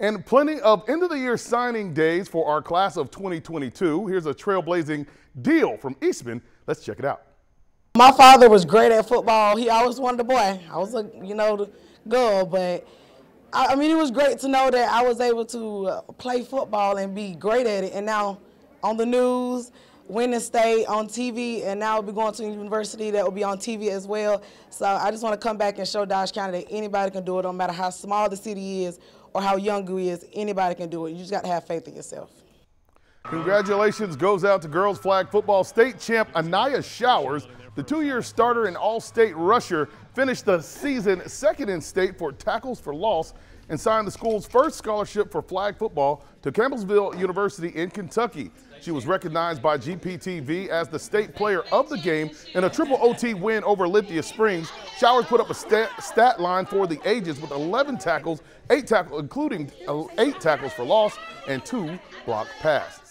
And plenty of end-of-the-year signing days for our class of 2022. Here's a trailblazing deal from Eastman. Let's check it out. My father was great at football. He always wanted a boy. I was a, the girl, but I mean, it was great to know that I was able to play football and be great at it. And now on the news, winning state on TV, and now I'll be going to a university that will be on TV as well. So I just want to come back and show Dodge County that anybody can do it, no matter how small the city is or how young you is, anybody can do it. You just got to have faith in yourself. Congratulations goes out to girls flag football state champ Anaya Showers. The two-year starter and all-state rusher finished the season second in state for tackles for loss and signed the school's first scholarship for flag football to Campbellsville University in Kentucky. She was recognized by GPTV as the state player of the game in a triple OT win over Lithia Springs. Showers put up a stat line for the ages with 11 tackles, including 8 tackles for loss and 2 block passes.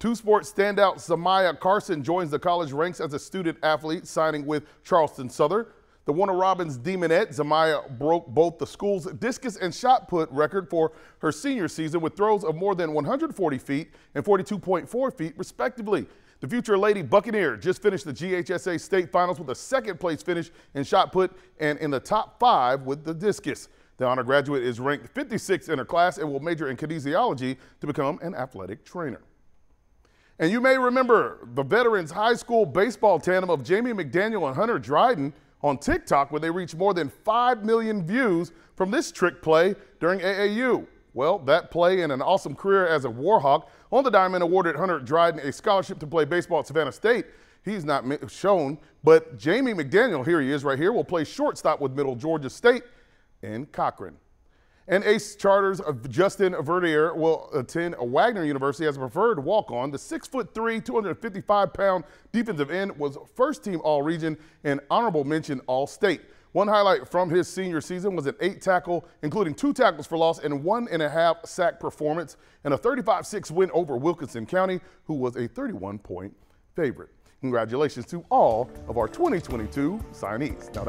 Two sports standout Samaya Carson joins the college ranks as a student athlete, signing with Charleston Southern. The Warner Robins Demonette, Samaya broke both the school's discus and shot put record for her senior season with throws of more than 140 feet and 42.4 feet, respectively. The future Lady Buccaneer just finished the GHSA state finals with a second-place finish in shot put and in the top 5 with the discus. The honor graduate is ranked 56th in her class and will major in kinesiology to become an athletic trainer. And you may remember the veterans high school baseball tandem of Jamie McDaniel and Hunter Dryden on TikTok, where they reached more than 5 million views from this trick play during AAU. Well, that play and an awesome career as a Warhawk on the diamond awarded Hunter Dryden a scholarship to play baseball at Savannah State. He's not shown, but Jamie McDaniel, here he is right here, will play shortstop with Middle Georgia State in Cochran. And Ace Charters of Justin Verdier will attend Wagner University as a preferred walk-on. The 6'3", 255-pound defensive end was first-team All-Region and honorable mention All-State. One highlight from his senior season was an 8-tackle, including 2 tackles for loss and 1.5 sack performance, and a 35-6 win over Wilkinson County, who was a 31-point favorite. Congratulations to all of our 2022 signees. Now